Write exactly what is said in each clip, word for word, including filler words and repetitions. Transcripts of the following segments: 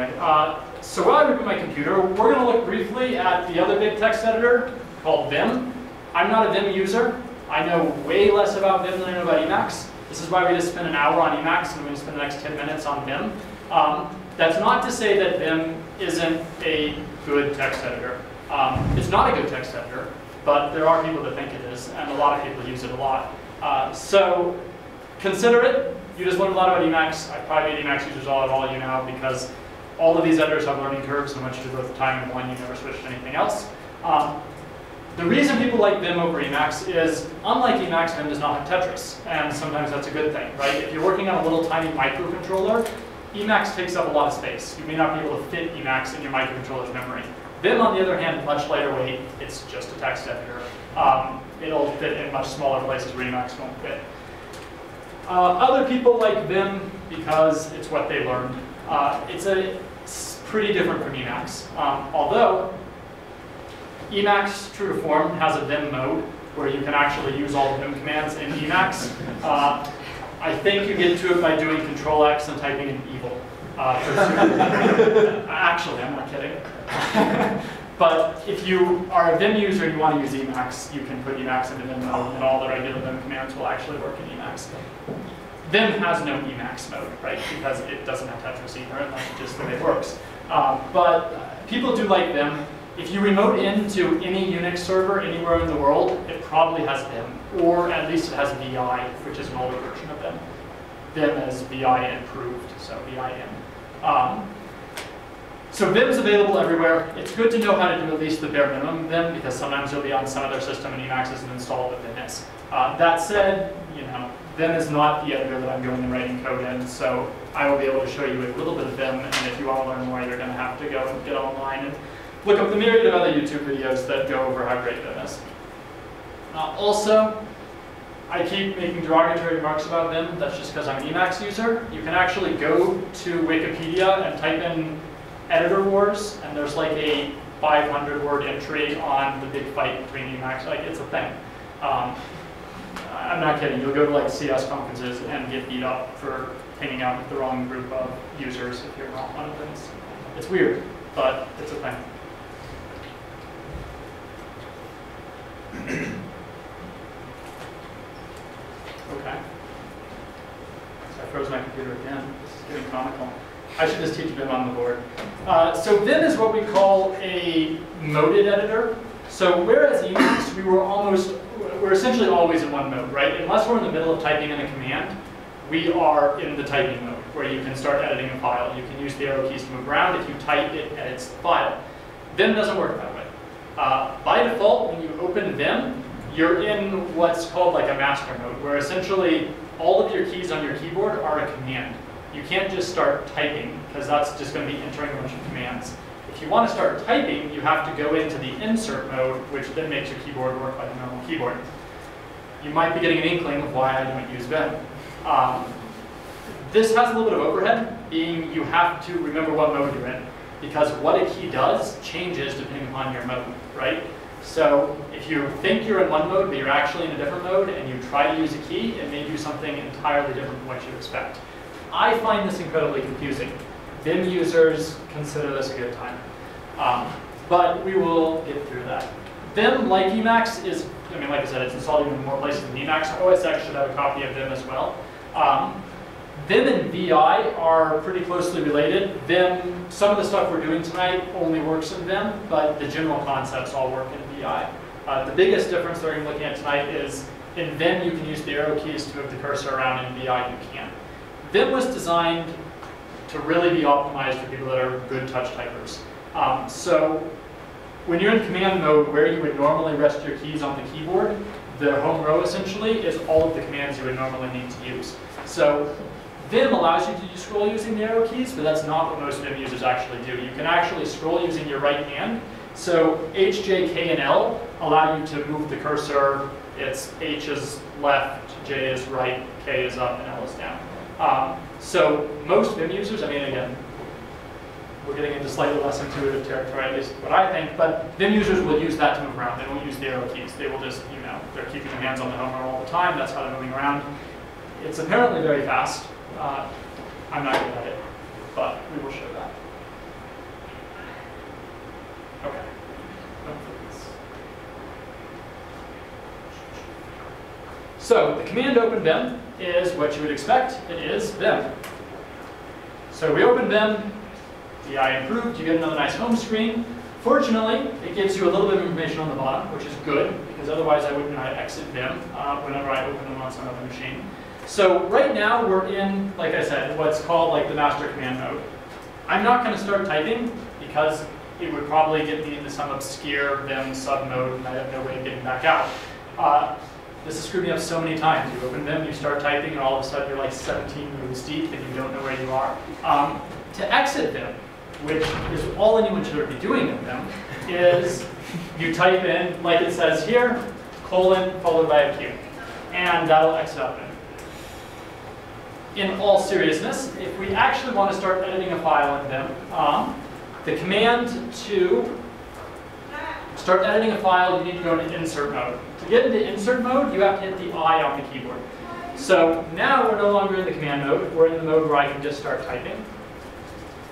anyway. Uh, so while I reboot my computer, we're going to look briefly at the other big text editor called Vim. I'm not a Vim user. I know way less about Vim than I know about Emacs. This is why we just spent an hour on Emacs and we're going to spend the next ten minutes on Vim. Um, that's not to say that Vim isn't a good text editor. Um, it's not a good text editor, but there are people that think it is, and a lot of people use it a lot. Uh, so consider it. You just learned a lot about Emacs. I probably made Emacs users all at all you now because all of these editors have learning curves, and once you do both time and one, you never switch to anything else. Um, The reason people like Vim over Emacs is, unlike Emacs, Vim does not have Tetris, and sometimes that's a good thing, right? If you're working on a little tiny microcontroller, Emacs takes up a lot of space. You may not be able to fit Emacs in your microcontroller's memory. Vim, on the other hand, much lighter weight. It's just a text editor. Um, it'll fit in much smaller places where Emacs won't fit. Uh, other people like Vim because it's what they learned. Uh, it's, a, it's pretty different from Emacs, um, although Emacs, true to form, has a Vim mode where you can actually use all the Vim commands in Emacs. Uh, I think you get to it by doing Control X and typing in evil. Uh, actually, I'm not kidding. But if you are a Vim user and you want to use Emacs, you can put Emacs into Vim mode, and all the regular Vim commands will actually work in Emacs. Vim has no Emacs mode, right? Because it doesn't have Tetris either, and that's just the way it works. Uh, but people do like Vim. If you remote into any Unix server anywhere in the world, it probably has Vim, or at least it has vi, which is an older version of Vim. Vim is vi improved, so vim. Um, so Vim's available everywhere. It's good to know how to do at least the bare minimum Vim, because sometimes you'll be on some other system and Emacs isn't installed what Vim is. Uh, that said, you know, Vim is not the editor that I'm going and writing code in, so I will be able to show you a little bit of Vim, and if you want to learn more, you're going to have to go and get online and look up the myriad of other YouTube videos that go over how great Vim is. Uh, also, I keep making derogatory remarks about Vim. That's just because I'm an Emacs user. You can actually go to Wikipedia and type in Editor Wars, and there's like a five hundred word entry on the big fight between Emacs. Like, it's a thing. Um, I'm not kidding. You'll go to like C S conferences and get beat up for hanging out with the wrong group of users if you're not one of those. It's weird, but it's a thing. Okay. So I froze my computer again. This is getting comical. I should just teach Vim on the board. Uh, so Vim is what we call a moded editor. So whereas Emacs, we were almost, we're essentially always in one mode, right? Unless we're in the middle of typing in a command, we are in the typing mode, where you can start editing a file. You can use the arrow keys to move around. If you type, it edits the file. Vim doesn't work that way. Uh, by default, when you open Vim, you're in what's called like a master mode, where essentially all of your keys on your keyboard are a command. You can't just start typing, because that's just going to be entering a bunch of commands. If you want to start typing, you have to go into the insert mode, which then makes your keyboard work like a normal keyboard. You might be getting an inkling of why I don't use Vim. Um, this has a little bit of overhead, being you have to remember what mode you're in, because what a key does changes depending upon your mode, right? So if you think you're in one mode, but you're actually in a different mode, and you try to use a key, it may do something entirely different from what you expect. I find this incredibly confusing. Vim users, consider this a good time. Um, but we will get through that. Vim, like Emacs, is, I mean, like I said, it's installed even more places than Emacs. O S X should have a copy of Vim as well. Um, Vim and vi are pretty closely related. Vim, some of the stuff we're doing tonight only works in Vim, but the general concepts all work in vi. Uh, the biggest difference that we're looking at tonight is in Vim you can use the arrow keys to move the cursor around, in vi you can't. Vim was designed to really be optimized for people that are good touch typers. Um, so when you're in command mode, where you would normally rest your keys on the keyboard, the home row essentially is all of the commands you would normally need to use. So Vim allows you to scroll using the arrow keys, but that's not what most Vim users actually do. You can actually scroll using your right hand. So H, J, K, and L allow you to move the cursor. It's H is left, J is right, K is up, and L is down. Um, so most Vim users, I mean, again, we're getting into slightly less intuitive territory, at least what I think, but Vim users will use that to move around. They won't use the arrow keys. They will just, you know, they're keeping their hands on the home row all the time. That's how they're moving around. It's apparently very fast. Uh, I'm not good at it, but we will show that. Okay. So the command open Vim is what you would expect. It is Vim. So we open Vim. Vi improved. You get another nice home screen. Fortunately, it gives you a little bit of information on the bottom, which is good, because otherwise I wouldn't know how to exit Vim uh, whenever I open them on some other machine. So right now we're in, like I said, what's called like the master command mode. I'm not going to start typing because it would probably get me into some obscure Vim sub mode, and I have no way of getting back out. Uh, This has screwed me up so many times. You open Vim, you start typing, and all of a sudden you're like seventeen moves deep and you don't know where you are. Um, to exit Vim, which is all anyone should be doing in Vim, is you type in, like it says here, colon followed by a Q. And that'll exit out Vim. In all seriousness, if we actually want to start editing a file in Vim, um, the command to start editing a file, you need to go into insert mode. To get into insert mode, you have to hit the I on the keyboard. So now we're no longer in the command mode. We're in the mode where I can just start typing.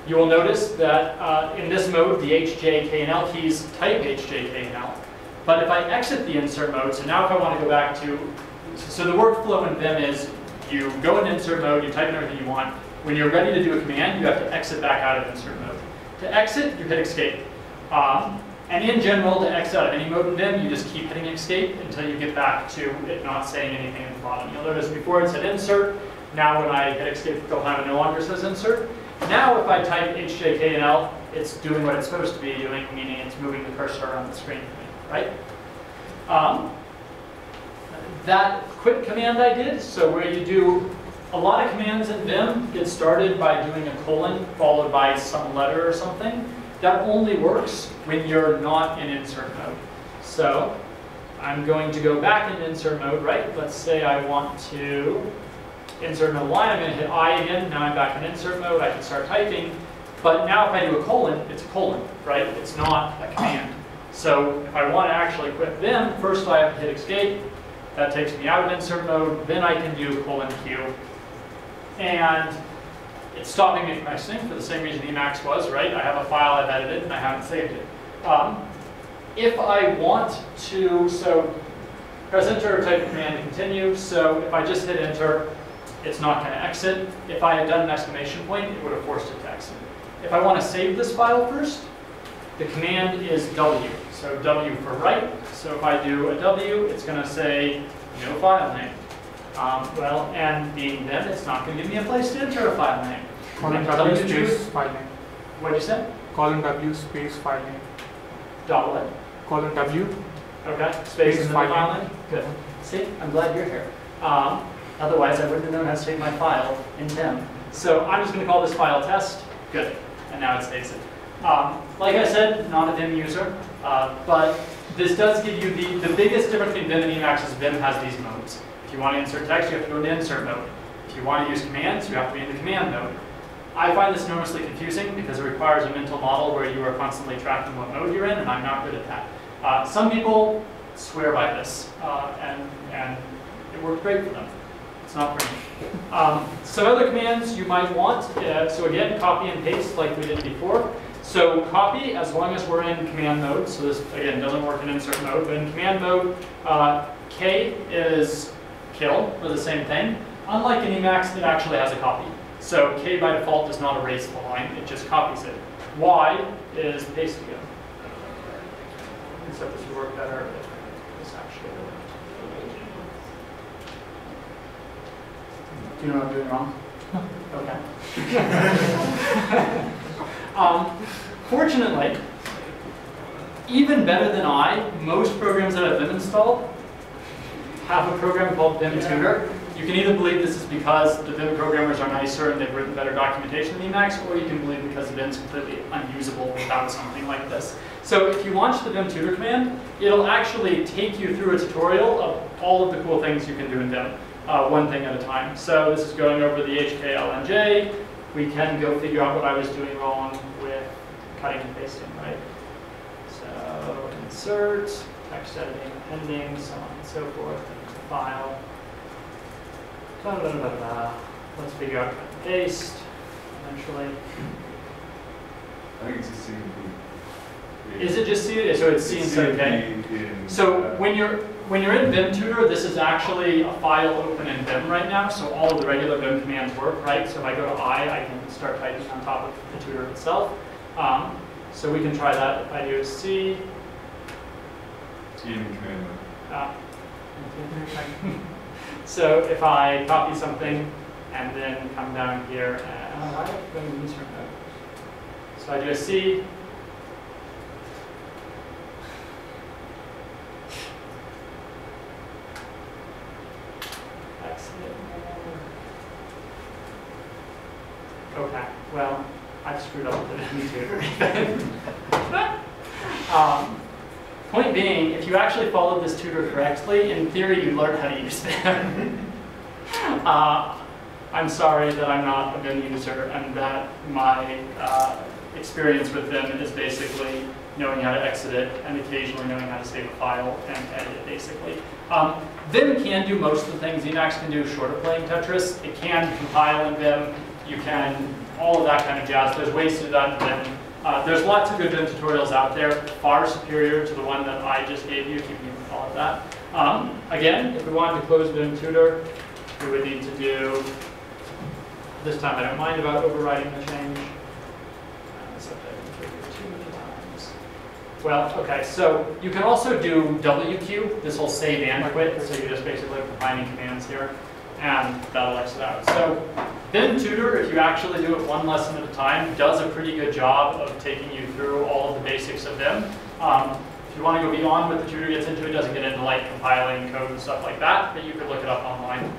You will notice that uh, in this mode, the H, J, K, and L keys type H, J, K, and L. But if I exit the insert mode, so now if I want to go back to, so the workflow in Vim is you go into insert mode, you type in everything you want. When you're ready to do a command, you have to exit back out of insert mode. To exit, you hit escape. Um, And in general, to exit out of any mode in Vim, you just keep hitting escape until you get back to it not saying anything at the bottom. You'll notice before it said insert. Now when I hit escape a couple times, it no longer says insert. Now if I type H J K and L, it's doing what it's supposed to be doing, meaning it's moving the cursor around the screen, right? Um, that quick command I did, so where you do a lot of commands in Vim, get started by doing a colon followed by some letter or something. That only works when you're not in insert mode. So I'm going to go back in insert mode, right? Let's say I want to insert mode line. I'm going to hit I again. Now I'm back in insert mode. I can start typing. But now if I do a colon, it's a colon, right? It's not a command. So if I want to actually quit Vim, first I have to hit escape. That takes me out of insert mode. Then I can do colon Q. And it's stopping me from exiting for the same reason Emacs was, right? I have a file I've edited and I haven't saved it. Um, if I want to, so press enter, type a command to continue. So if I just hit enter, it's not going to exit. If I had done an exclamation point, it would have forced it to exit. If I want to save this file first, the command is W. So W for write. So if I do a W, it's going to say no file name. Um, well, and being Vim, it's not going to give me a place to enter a file name. Colon W space file name. What did you say? Colon W space file name. Dot what? Colon W. Okay. Space, space and file, file name. Good. See, I'm glad you're here. Um, otherwise, I wouldn't have known how to save my file in Vim. So I'm just going to call this file test. Good. And now it saves it. Um, like I said, not a Vim user, uh, but this does give you the the biggest difference between Vim and Emacs is Vim has these modes. If you want to insert text, you have to go into insert mode. If you want to use commands, you have to be in the command mode. I find this enormously confusing because it requires a mental model where you are constantly tracking what mode you're in, and I'm not good at that. Uh, some people swear by this, uh, and, and it worked great for them. It's not for me. Um, some other commands you might want, uh, so again, copy and paste like we did before. So copy, as long as we're in command mode, so this, again, doesn't work in insert mode, but in command mode, uh, K is kill for the same thing. Unlike in Emacs, it actually has a copy. So K by default does not erase the line, it just copies it. Y is paste again. Except this would work better if this actually worked. Do you know what I'm doing wrong? Okay. um, fortunately, even better than I, most programs that I've been installed have a program called Vim Tutor. You can either believe this is because the Vim programmers are nicer and they've written better documentation than Emacs, or you can believe because Vim is completely unusable without something like this. So if you launch the Vim Tutor command, it'll actually take you through a tutorial of all of the cool things you can do in Vim, uh, one thing at a time. So this is going over the H K L N J. We can go figure out what I was doing wrong with cutting and pasting, right? So insert, text editing, ending, so on and so forth. File. Da, da, da, da, da. Let's figure out how to paste eventually. I think it's a C V P. Is it just C? So it's C and C, okay. So when you're when you're in Vim Tutor, this is actually a file open in Vim right now, so all of the regular Vim commands work, right? So if I go to I, I can start typing on top of the tutor itself. Um, so we can try that. If I do C. C in command. Uh, so if I copy something and then come down here and uh, so I do a C. Okay, well, I've screwed up the tutor. um, Point being, if you actually followed this tutor correctly, in theory you learn how to use them. uh, I'm sorry that I'm not a Vim user and that my uh, experience with Vim is basically knowing how to exit it and occasionally knowing how to save a file and edit it, basically. Um, Vim can do most of the things Emacs can do short of playing Tetris. It can compile in Vim. You can, all of that kind of jazz. There's ways to do that in Vim. Uh, there's lots of good Vim tutorials out there, far superior to the one that I just gave you, if you can even call it that. Um, again, if we wanted to close Vim Tutor, we would need to do, this time I don't mind about overriding the change. Well, okay, so you can also do W Q, this will save and quit, so you're just basically combining commands here, and that'll exit out. So Vim Tutor, if you actually do it one lesson at a time, does a pretty good job of taking you through all of the basics of Vim. Um, if you want to go beyond what the tutor gets into, it doesn't get into like compiling code and stuff like that, but you could look it up online.